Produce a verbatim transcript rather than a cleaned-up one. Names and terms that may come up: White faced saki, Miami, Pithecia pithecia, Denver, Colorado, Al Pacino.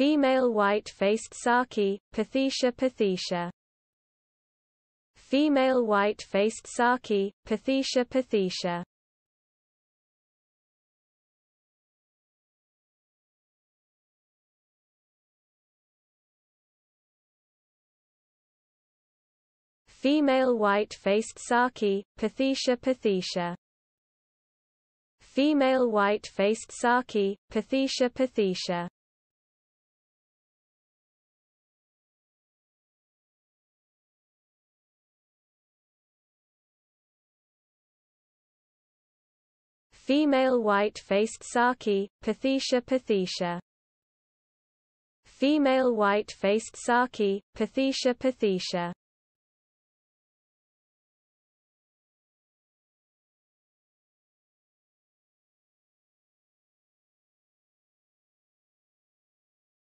Female white-faced saki, Pithecia pithecia. Female white-faced saki, Pithecia pithecia. Female white-faced saki, Pithecia pithecia. Female white-faced saki, Pithecia pithecia. Female white-faced saki, Pithecia pithecia. Female white-faced saki, Pithecia pithecia.